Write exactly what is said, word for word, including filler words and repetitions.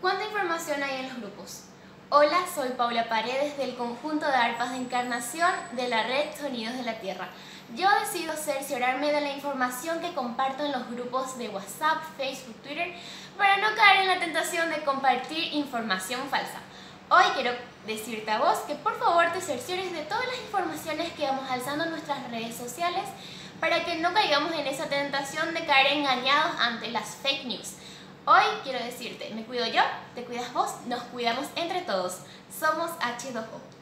¿Cuánta información hay en los grupos? Hola, soy Paola Paredes del conjunto de arpas de encarnación de la red Sonidos de la Tierra. Yo decido cerciorarme de la información que comparto en los grupos de WhatsApp, Facebook, Twitter, para no caer en la tentación de compartir información falsa. Hoy quiero decirte a vos que por favor te cerciores de todas las informaciones que vamos alzando en nuestras redes sociales para que no caigamos en esa tentación de caer engañados ante las fake news. Hoy quiero decirte, me cuido yo, te cuidas vos, nos cuidamos entre todos. Somos hache dos o.